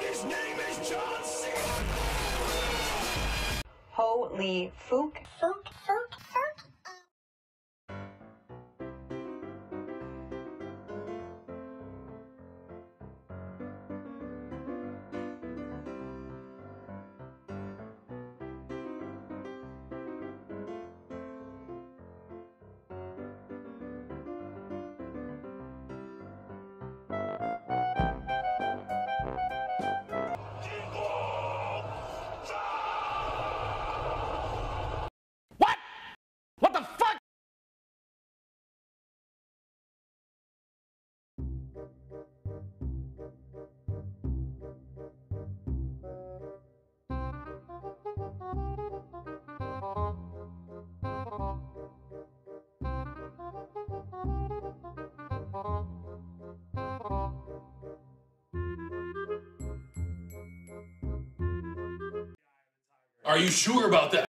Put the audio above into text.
and his name is John Cena! Holy fook. Fook, fook, fook. Are you sure about that?